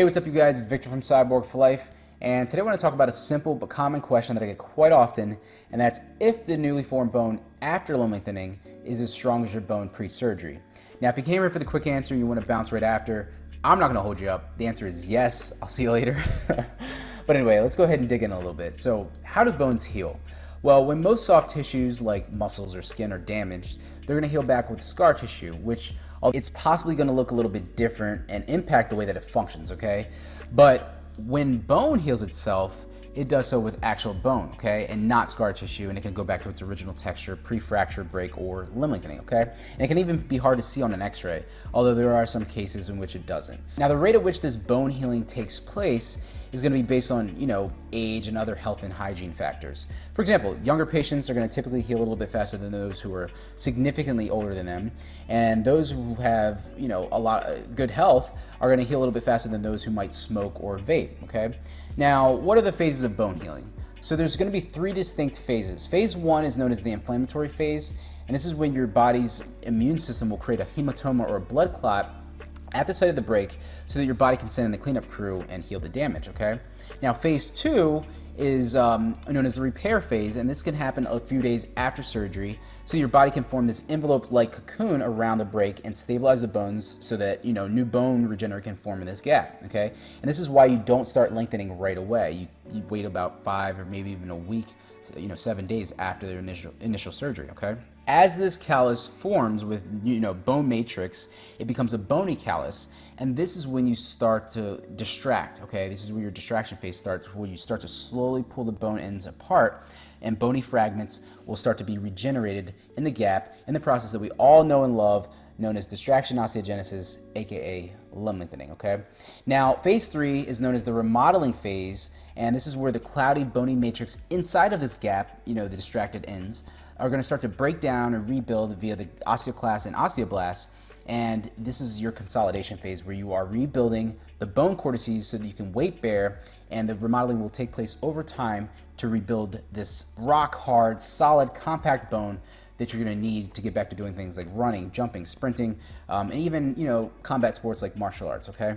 Hey, what's up you guys? It's Victor from Cyborg 4 Life, and today I want to talk about a simple but common question that I get quite often, and that's if the newly formed bone after bone lengthening is as strong as your bone pre-surgery. Now, if you came here for the quick answer and you want to bounce right after, I'm not going to hold you up. The answer is yes. I'll see you later. But anyway, let's go ahead and dig in a little bit. So, how do bones heal? Well, when most soft tissues like muscles or skin are damaged, they're going to heal back with scar tissue, which it's possibly going to look a little bit different and impact the way that it functions, okay? But when bone heals itself, it does so with actual bone, okay, and not scar tissue, and it can go back to its original texture, pre-fracture, break, or limb lengthening, okay? And it can even be hard to see on an x-ray, although there are some cases in which it doesn't. Now, the rate at which this bone healing takes place is going to be based on, you know, age and other health and hygiene factors. For example, younger patients are going to typically heal a little bit faster than those who are significantly older than them, and those who have, you know, a lot of good health are going to heal a little bit faster than those who might smoke or vape, okay? Now, what are the phases of bone healing? So there's going to be three distinct phases. Phase one is known as the inflammatory phase, and this is when your body's immune system will create a hematoma or a blood clot at the site of the break so that your body can send in the cleanup crew and heal the damage, okay? Now, phase two is known as the repair phase, and this can happen a few days after surgery, so your body can form this envelope-like cocoon around the break and stabilize the bones so that, you know, new bone regenerate can form in this gap, okay? And this is why you don't start lengthening right away. You wait about 5 or maybe even a week, you know, 7 days after their initial surgery, okay? As this callus forms with, you know, bone matrix, it becomes a bony callus, and this is when you start to distract, okay? This is where your distraction phase starts, where you start to slowly pull the bone ends apart, and bony fragments will start to be regenerated in the gap in the process that we all know and love, known as distraction osteogenesis, aka limb lengthening, okay? Now, phase three is known as the remodeling phase, and this is where the cloudy bony matrix inside of this gap, you know, the distracted ends, are going to start to break down and rebuild via the osteoclast and osteoblast, and this is your consolidation phase where you are rebuilding the bone cortices so that you can weight bear, and the remodeling will take place over time to rebuild this rock hard, solid, compact bone that you're going to need to get back to doing things like running, jumping, sprinting, and even, you know, combat sports like martial arts, okay?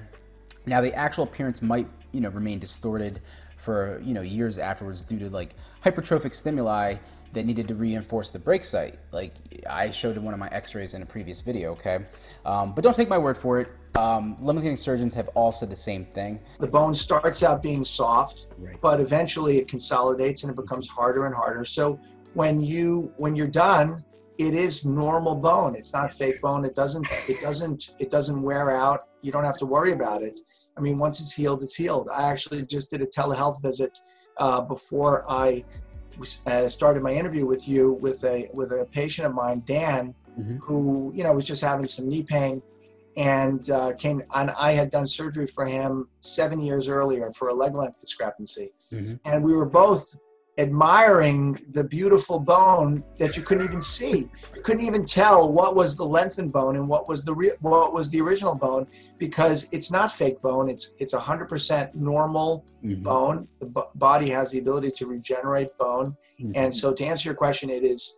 Now, the actual appearance might, you know, remain distorted for, you know, years afterwards due to like hypertrophic stimuli that needed to reinforce the break site, like I showed in one of my x-rays in a previous video, okay? But don't take my word for it. Limb lengthening surgeons have all said the same thing. The bone starts out being soft, right, but eventually it consolidates and it becomes harder and harder. So when you're done, it is normal bone. It's not fake bone. It doesn't wear out. You don't have to worry about it. I mean, once it's healed, it's healed. I actually just did a telehealth visit before I started my interview with you with a patient of mine, Dan, mm-hmm, who, you know, was just having some knee pain, and I had done surgery for him 7 years earlier for a leg length discrepancy, mm-hmm, and we were both admiring the beautiful bone that you couldn't even see. You couldn't even tell what was the lengthened bone and what was the original bone, because it's not fake bone. It's 100% normal, mm-hmm, bone. The body has the ability to regenerate bone, mm-hmm, and so to answer your question, it's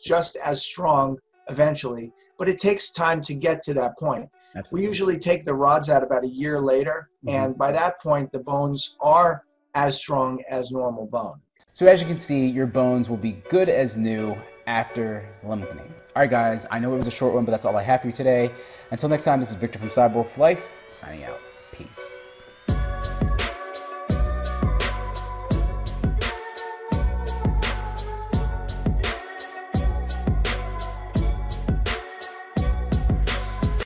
just as strong eventually, but it takes time to get to that point. Absolutely. We usually take the rods out about a year later, mm-hmm, and by that point the bones are as strong as normal bone. So as you can see, your bones will be good as new after limb lengthening. All right, guys, I know it was a short one, but that's all I have for you today. Until next time, this is Victor from Cyborg 4 Life, signing out. Peace.